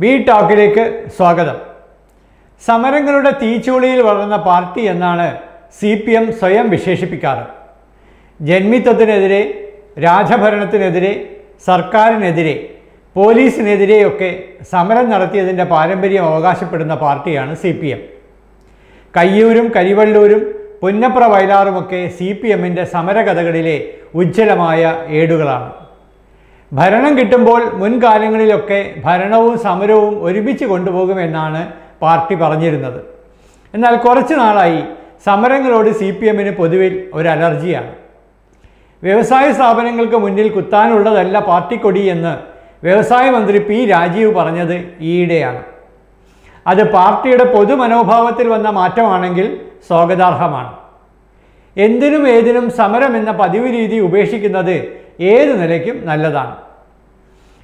B talk Swagatham. Samarangalude Teechooliyil valarnna party ennanu CPM Swayam Visheshippikkar. Janmithathinethire, Rajabharanathinethire, Sarkarinethire, Polisinethire, Samaram Nadathiyathinte Parampariyam Avakashappedunnna partyanu CPM. Kayyoorum, Karivallurum, Punnapra Vayilarumokke CPM inde Samarakathakale Ujjalamaya Edukalanu. Bharanam Kittumbol, Munkalangalilokke, Bharanavum Samaravum, Oripichu kondupokumennu party paranjirunnathu. Ennal korachu naalayi, Samarangalode CPM ine poduvil oru allergy aanu. Vyavasaya sthapanangalkku munnil kuttanullatalla party kodi ennu, Vyavasaya Mantri P. Rajiv paranjathu eeyideyaanu. Athu partiyude podu manobhavathil vanna maattamaanengil swagatharhamaanu. Enthinum ethinum samaram enna padivu reethi upekshikkunnathu ഏതു നിലയ്ക്കും നല്ലതാണ്.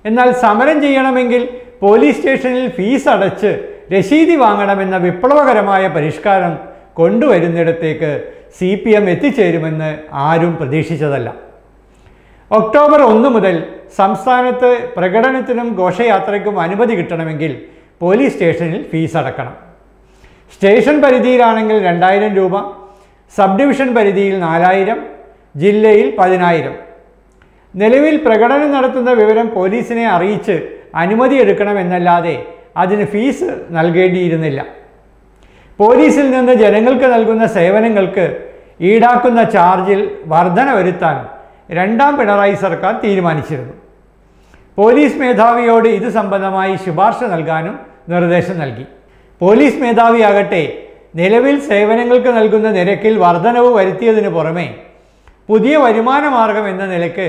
എന്നാൽ സമരം ചെയ്യണമെങ്കിൽ police സ്റ്റേഷനിൽ fees അടച്ച് രസീതി വാങ്ങണമെന്ന വിപ്ലവകരമായ പരിഷ്കാരം കൊണ്ടുവരുന്നിടത്തേക്ക് സിപിഎം എത്തിച്ചേരുമെന്ന് ആരും പ്രതീക്ഷിച്ചതല്ല. ഒക്ടോബർ 1 മുതൽ സംസ്ഥാനത്തെ പ്രകടനത്തിനും ഘോഷയാത്രയ്ക്കും അനുമതി കിട്ടണമെങ്കിൽ പോലീസ് സ്റ്റേഷനിൽ ഫീസ് അടക്കണം. സ്റ്റേഷൻ പരിധിയിലാണെങ്കിൽ 2000 രൂപ, സബ് ഡിവിഷൻ പരിധിയിൽ 4000, ജില്ലയിൽ 10000. നിലവിൽ പ്രകടനം നടത്തുന്ന വിവരം പോലീസിനെ അറിയിച്ച് അനുമതി എടുക്കണമെന്നല്ലാതെ അതിന് ഫീസ് നൽകേണ്ടിയിരുന്നില്ല. പോലീസിൽ നിന്ന് ജനങ്ങൾക്ക് നൽകുന്ന സേവനങ്ങൾക്ക് ഈടാക്കുന്ന ചാർജിൽ വർധന വരുത്താൻ രണ്ടാം പിണറായി സർക്കാർ തീരുമാനിച്ചിരുന്നു. പോലീസ് മേധാവിയോട് ഇത് സംബന്ധമായി ശുപാർശ നൽകാനും നിർദ്ദേശം നൽകി. പോലീസ് മേധാവിയാകട്ടെ നിലവിൽ സേവനങ്ങൾക്ക് നൽകുന്ന നിരക്കിൽ വർധനവ് വരുത്തിയതിനു പുറമെ പുതിയ വരുമാന മാർഗം എന്ന നിലയ്ക്ക്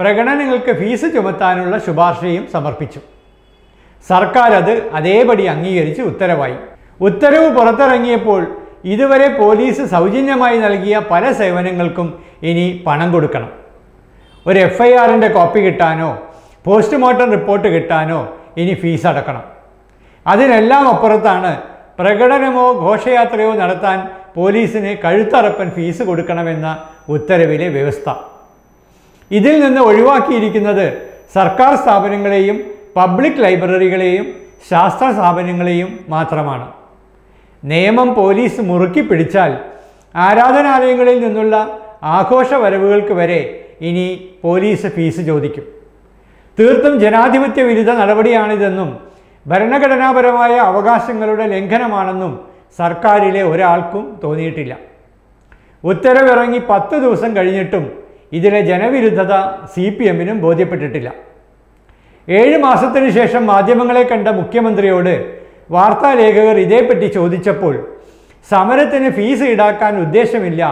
പ്രകടനങ്ങൾക്ക് ഫീസ് ചുമത്താനുള്ള ശുപാർശയും സമർപ്പിച്ചു. സർക്കാർ അത് അതേപടി അംഗീകരിച്ച് ഉത്തരവായി. ഉത്തരവ് പുറത്തിറങ്ങിയപ്പോൾ ഇതുവരെ പോലീസ് സൗജന്യമായി നൽകിയ പല സേവനങ്ങൾക്കും ഇനി പണം കൊടുക്കണം. ഒരു എഫ്ഐആറിൻ്റെ കോപ്പി കിട്ടാനോ പോസ്റ്റ്മോർട്ടം റിപ്പോർട്ട് കിട്ടാനോ ഇനി ഫീസ് അടക്കണം. അതിനെല്ലാം അപ്പുറത്താണ് പ്രകടനമോ ഘോഷയാത്രയോ നടത്താൻ പോലീസിന് കഴുത്തറപ്പൻ ഫീസ് കൊടുക്കണമെന്ന ഉത്തരവിലെ വ്യവസ്ഥ. ഇതിൽ നിന്ന് ഒഴിവാക്കിയിരിക്കുന്നത് സർക്കാർ സ്ഥാപനങ്ങളെയും പബ്ലിക് ലൈബ്രറികളെയും ശാസ്ത്ര സ്ഥാപനങ്ങളെയും മാത്രമാണ്. നിയമം പോലീസ് മുറുക്കി പിടിച്ചാൽ ആരാധനാലയങ്ങളിൽ നിന്നുള്ള ആഘോഷ വരവുകൾക്ക് വരെ ഇനി പോലീസ് ഫീസ് ചോദിക്കും. തീർത്തും ജനാധിപത്യ വിരുദ്ധ നടപടിയാണിതെന്നും ഭരണഘടനാപരമായ അവകാശങ്ങളുടെ ലംഘനമാണെന്നും സർക്കാരിലെ ഒരാൾക്കും തോന്നിയിട്ടില്ല. ഉത്തരവിറങ്ങി 10 ദിവസം കഴിഞ്ഞിട്ടും ഇതിലെ ജനവിരുദ്ധത സിപിഎമ്മിനും ബോധ്യപ്പെട്ടിട്ടില്ല. 7 മാസത്തിനു ശേഷം മാധ്യമങ്ങളെ കണ്ട മുഖ്യമന്ത്രിയോട് വാർത്താലേഖകർ ഇതേപ്പറ്റി ചോദിച്ചപ്പോൾ സമരത്തിന് ഫീസ് ഈടാക്കാൻ ഉദ്ദേശമില്ല,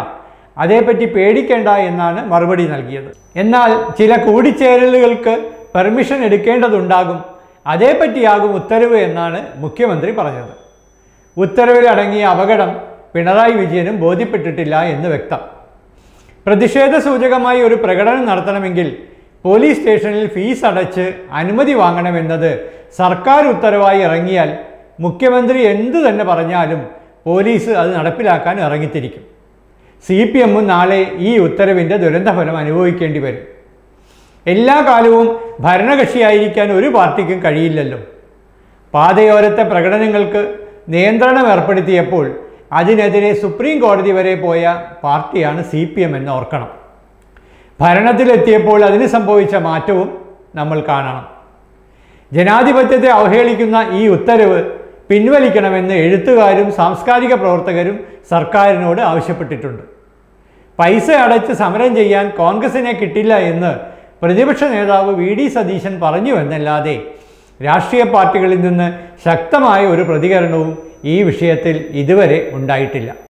അതേപ്പറ്റി പേടിക്കേണ്ട എന്നാണ് മറുപടി നൽകിയത്. എന്നാൽ ചില കൂടിച്ചേരലുകൾക്ക് പെർമിഷൻ എടുക്കേണ്ടതുണ്ടാകും, അതേപ്പറ്റിയാകും ഉത്തരവ് എന്നാണ് മുഖ്യമന്ത്രി പറഞ്ഞത്. ഉത്തരവിലടങ്ങിയ അപകടം പിണറായി വിജയനും ബോധ്യപ്പെട്ടിട്ടില്ല എന്ന് വ്യക്തം. പ്രതിഷേധ സൂചകമായി ഒരു പ്രകടനം നടത്തണമെങ്കിൽ പോലീസ് സ്റ്റേഷനിൽ ഫീസ് അടച്ച് അനുമതി വാങ്ങണമെന്നത് സർക്കാർ ഉത്തരവായി ഇറങ്ങിയാൽ മുഖ്യമന്ത്രി എന്തു തന്നെ പറഞ്ഞാലും പോലീസ് അത് നടപ്പിലാക്കാൻ ഇറങ്ങിത്തിരിക്കും. സി പി എമ്മും നാളെ ഈ ഉത്തരവിൻ്റെ ദുരന്തഫലം അനുഭവിക്കേണ്ടി വരും. എല്ലാ കാലവും ഭരണകക്ഷിയായിരിക്കാൻ ഒരു പാർട്ടിക്കും കഴിയില്ലല്ലോ. പാതയോരത്തെ പ്രകടനങ്ങൾക്ക് നിയന്ത്രണം ഏർപ്പെടുത്തിയപ്പോൾ അതിനെതിരെ സുപ്രീം കോടതി വരെ പോയ പാർട്ടിയാണ് സി പി എം എന്ന് ഓർക്കണം. ഭരണത്തിലെത്തിയപ്പോൾ അതിന് സംഭവിച്ച മാറ്റവും നമ്മൾ കാണണം. ജനാധിപത്യത്തെ അവഹേളിക്കുന്ന ഈ ഉത്തരവ് പിൻവലിക്കണമെന്ന് എഴുത്തുകാരും സാംസ്കാരിക പ്രവർത്തകരും സർക്കാരിനോട് ആവശ്യപ്പെട്ടിട്ടുണ്ട്. പൈസ അടച്ച് സമരം ചെയ്യാൻ കോൺഗ്രസിനെ കിട്ടില്ല എന്ന് പ്രതിപക്ഷ നേതാവ് വി. ഡി. സതീശൻ പറഞ്ഞുവെന്നല്ലാതെ രാഷ്ട്രീയ പാർട്ടികളിൽ നിന്ന് ശക്തമായ ഒരു പ്രതികരണവും ഈ വിഷയത്തിൽ ഇതുവരെ ഉണ്ടായിട്ടില്ല.